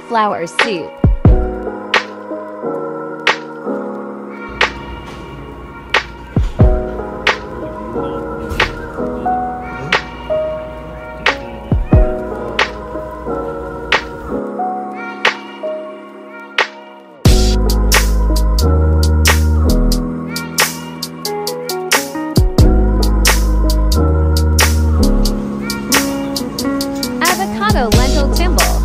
cauliflower soup. Lentil timbal.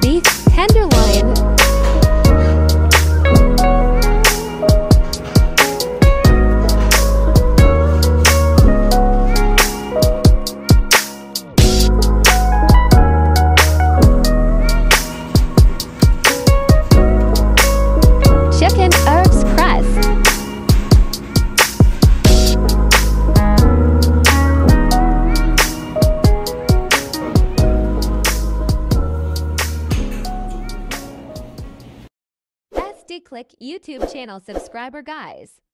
Beef tenderloin. SDclick YouTube channel subscriber guys.